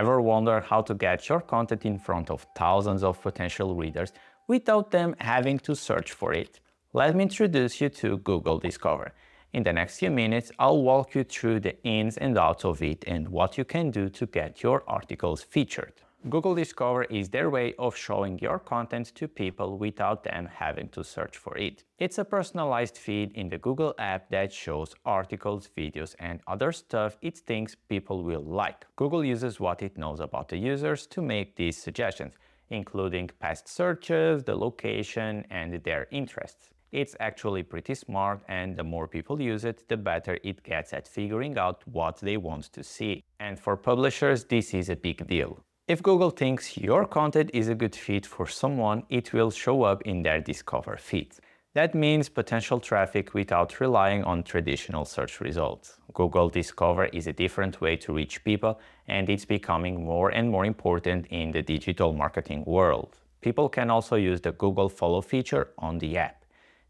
Ever wondered how to get your content in front of thousands of potential readers without them having to search for it? Let me introduce you to Google Discover. In the next few minutes, I'll walk you through the ins and outs of it and what you can do to get your articles featured. Google Discover is their way of showing your content to people without them having to search for it. It's a personalized feed in the Google app that shows articles, videos, and other stuff it thinks people will like. Google uses what it knows about the users to make these suggestions, including past searches, the location, and their interests. It's actually pretty smart, and the more people use it, the better it gets at figuring out what they want to see. And for publishers, this is a big deal. If Google thinks your content is a good fit for someone, it will show up in their Discover feed. That means potential traffic without relying on traditional search results. Google Discover is a different way to reach people, and it's becoming more and more important in the digital marketing world. People can also use the Google Follow feature on the app.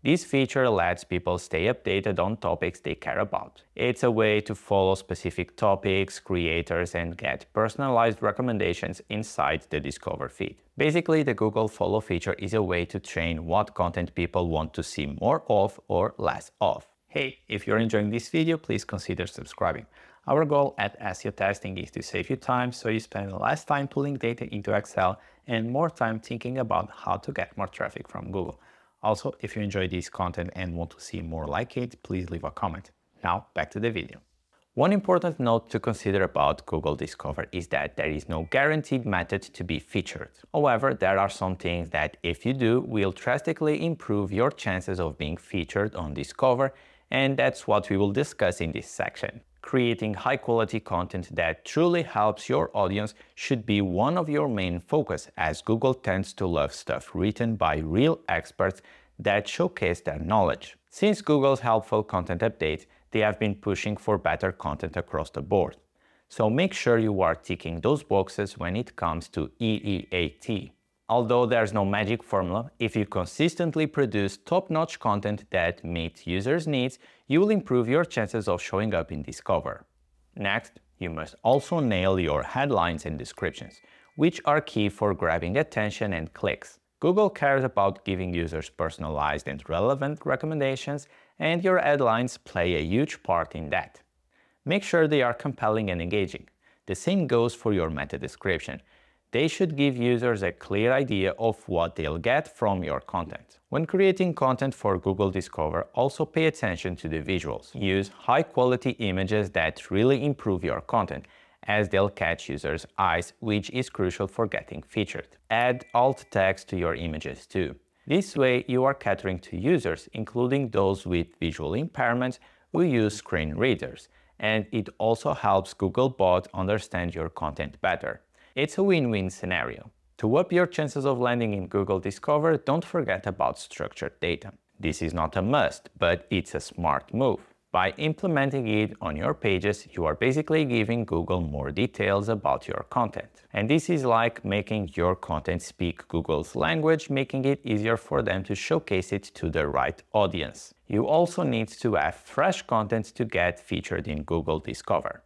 This feature lets people stay updated on topics they care about. It's a way to follow specific topics, creators, and get personalized recommendations inside the Discover feed. Basically, the Google Follow feature is a way to train what content people want to see more of or less of. Hey, if you're enjoying this video, please consider subscribing. Our goal at SEO Testing is to save you time so you spend less time pulling data into Excel and more time thinking about how to get more traffic from Google. Also, if you enjoy this content and want to see more like it, please leave a comment. Now, back to the video. One important note to consider about Google Discover is that there is no guaranteed method to be featured. However, there are some things that, if you do, will drastically improve your chances of being featured on Discover, and that's what we will discuss in this section. Creating high-quality content that truly helps your audience should be one of your main focus, as Google tends to love stuff written by real experts that showcase their knowledge. Since Google's helpful content update, they have been pushing for better content across the board. So make sure you are ticking those boxes when it comes to EEAT. Although there's no magic formula, if you consistently produce top-notch content that meets users' needs, you will improve your chances of showing up in Discover. Next, you must also nail your headlines and descriptions, which are key for grabbing attention and clicks. Google cares about giving users personalized and relevant recommendations, and your headlines play a huge part in that. Make sure they are compelling and engaging. The same goes for your meta description. They should give users a clear idea of what they'll get from your content. When creating content for Google Discover, also pay attention to the visuals. Use high-quality images that really improve your content, as they'll catch users' eyes, which is crucial for getting featured. Add alt text to your images too. This way, you are catering to users, including those with visual impairments who use screen readers, and it also helps Googlebot understand your content better. It's a win-win scenario. To up your chances of landing in Google Discover, don't forget about structured data. This is not a must, but it's a smart move. By implementing it on your pages, you are basically giving Google more details about your content. And this is like making your content speak Google's language, making it easier for them to showcase it to the right audience. You also need to have fresh content to get featured in Google Discover.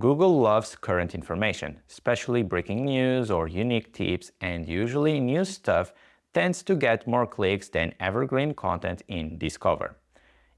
Google loves current information, especially breaking news or unique tips, and usually new stuff tends to get more clicks than evergreen content in Discover.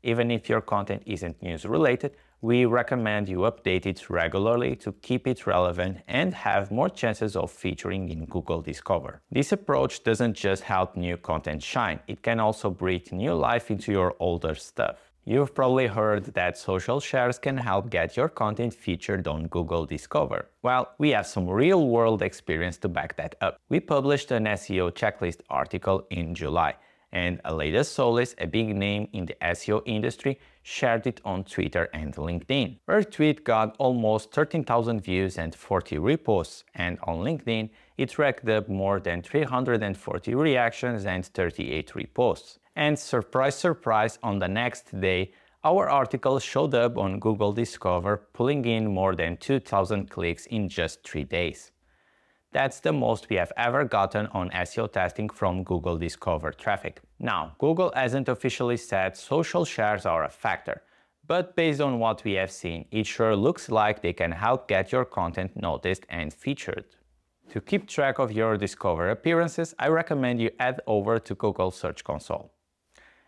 Even if your content isn't news-related, we recommend you update it regularly to keep it relevant and have more chances of featuring in Google Discover. This approach doesn't just help new content shine, it can also breathe new life into your older stuff. You've probably heard that social shares can help get your content featured on Google Discover. Well, we have some real-world experience to back that up. We published an SEO checklist article in July, and Aleyda Solis, a big name in the SEO industry, shared it on Twitter and LinkedIn. Her tweet got almost 13,000 views and 40 reposts, and on LinkedIn, it racked up more than 340 reactions and 38 reposts. And surprise, surprise, on the next day, our article showed up on Google Discover, pulling in more than 2,000 clicks in just 3 days. That's the most we have ever gotten on SEO testing from Google Discover traffic. Now, Google hasn't officially said social shares are a factor, But based on what we have seen, it sure looks like they can help get your content noticed and featured. To keep track of your Discover appearances, I recommend you head over to Google Search Console.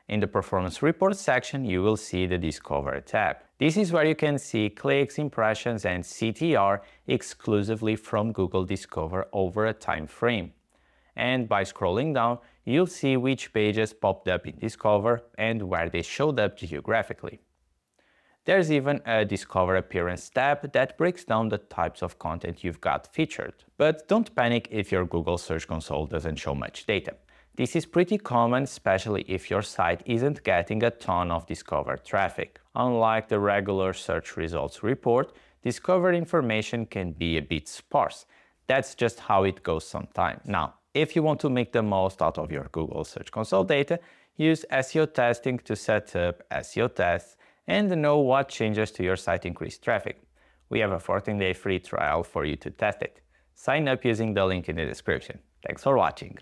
In the Performance Report section, you will see the Discover tab. This is where you can see clicks, impressions, and CTR exclusively from Google Discover over a time frame. And by scrolling down, you'll see which pages popped up in Discover and where they showed up geographically. There's even a Discover Appearance tab that breaks down the types of content you've got featured. But don't panic if your Google Search Console doesn't show much data. This is pretty common, especially if your site isn't getting a ton of Discover traffic. Unlike the regular search results report, Discover information can be a bit sparse. That's just how it goes sometimes. Now, if you want to make the most out of your Google Search Console data, use SEO testing to set up SEO tests and know what changes to your site increase traffic. We have a 14-day free trial for you to test it. Sign up using the link in the description. Thanks for watching.